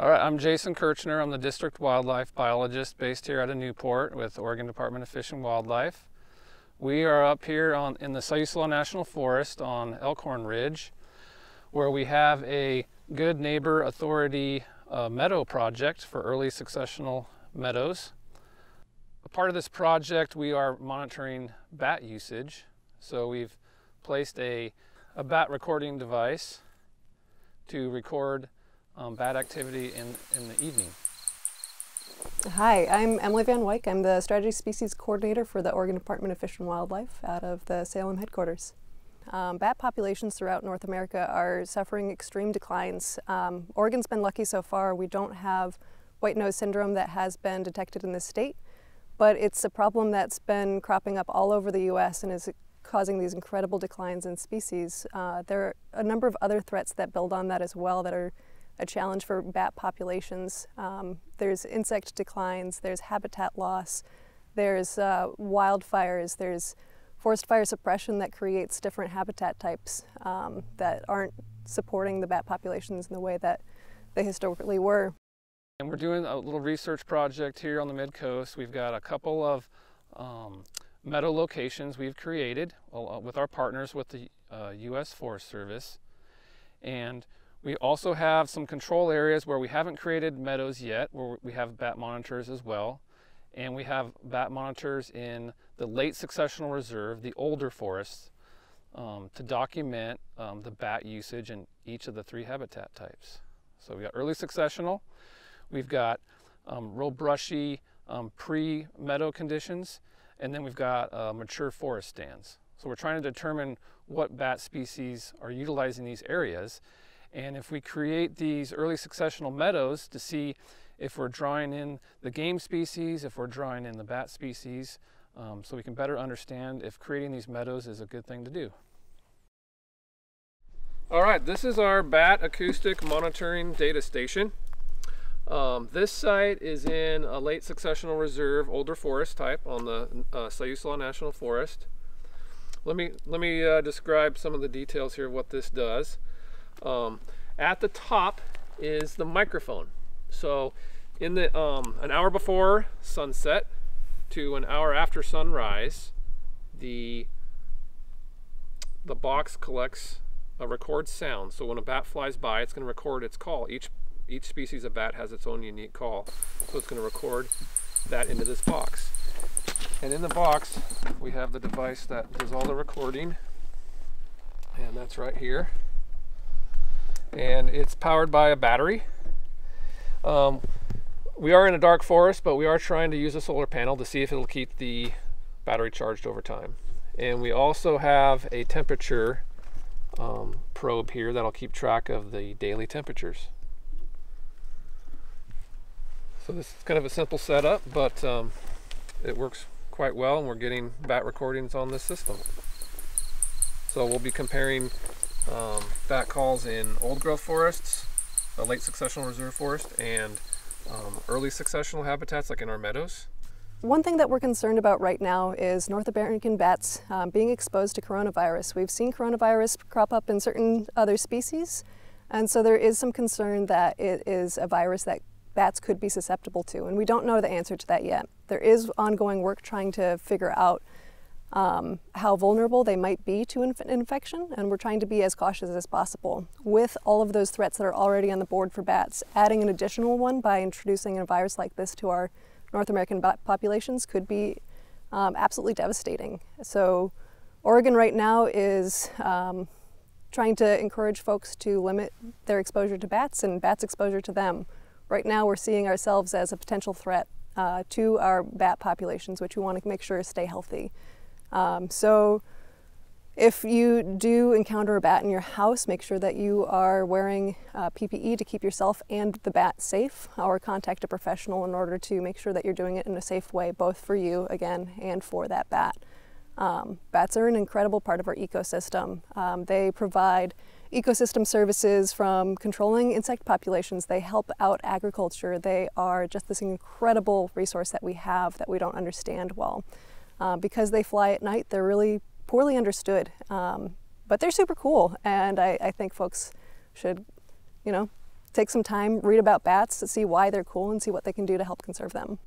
All right, I'm Jason Kirchner. I'm the district wildlife biologist based here out of Newport with Oregon Department of Fish and Wildlife. We are up here in the Siuslaw National Forest on Elkhorn Ridge, where we have a Good Neighbor Authority meadow project for early successional meadows. A part of this project, we are monitoring bat usage. So we've placed a bat recording device to record bat activity in the evening. Hi, I'm Emily VanWyk. I'm the Strategy Species Coordinator for the Oregon Department of Fish and Wildlife out of the Salem headquarters. Bat populations throughout North America are suffering extreme declines. Oregon's been lucky so far. We don't have white-nose syndrome that has been detected in this state, but it's a problem that's been cropping up all over the US and is causing these incredible declines in species. There are a number of other threats that build on that as well that are a challenge for bat populations. There's insect declines, there's habitat loss, there's wildfires, there's forest fire suppression that creates different habitat types that aren't supporting the bat populations in the way that they historically were. And we're doing a little research project here on the Mid Coast. We've got a couple of meadow locations we've created with our partners with the US Forest Service. And we also have some control areas where we haven't created meadows yet, where we have bat monitors as well. And we have bat monitors in the late successional reserve, the older forests, to document the bat usage in each of the three habitat types. So we got early successional, we've got real brushy pre-meadow conditions, and then we've got mature forest stands. So we're trying to determine what bat species are utilizing these areas. And if we create these early successional meadows to see if we're drawing in the game species, if we're drawing in the bat species, so we can better understand if creating these meadows is a good thing to do. All right, this is our Bat Acoustic Monitoring Data Station. This site is in a late successional reserve, older forest type on the Siuslaw National Forest. Let me describe some of the details here of what this does. At the top is the microphone. So in the an hour before sunset to an hour after sunrise, the box collects a record sound. So when a bat flies by, it's going to record its call. Each species of bat has its own unique call, so it's going to record that into this box. And in the box we have the device that does all the recording, and that's right here. And it's powered by a battery. We are in a dark forest, but we are trying to use a solar panel to see if it'll keep the battery charged over time. And we also have a temperature probe here that'll keep track of the daily temperatures. So this is kind of a simple setup, but it works quite well, and we're getting bat recordings on this system. So we'll be comparing bat calls in old growth forests, a late successional reserve forest, and early successional habitats like in our meadows. One thing that we're concerned about right now is North American bats being exposed to coronavirus. We've seen coronavirus crop up in certain other species, and so there is some concern that it is a virus that bats could be susceptible to, and we don't know the answer to that yet. There is ongoing work trying to figure out how vulnerable they might be to infection, and we're trying to be as cautious as possible. With all of those threats that are already on the board for bats, adding an additional one by introducing a virus like this to our North American bat populations could be absolutely devastating. So Oregon right now is trying to encourage folks to limit their exposure to bats and bats' exposure to them. Right now we're seeing ourselves as a potential threat to our bat populations, which we want to make sure stay healthy. So if you do encounter a bat in your house, make sure that you are wearing PPE to keep yourself and the bat safe, or contact a professional in order to make sure that you're doing it in a safe way, both for you, again, and for that bat. Bats are an incredible part of our ecosystem. They provide ecosystem services from controlling insect populations. They help out agriculture. They are just this incredible resource that we have that we don't understand well. Because they fly at night, they're really poorly understood, but they're super cool, and I think folks should, Take some time, read about bats to see why they're cool and see what they can do to help conserve them.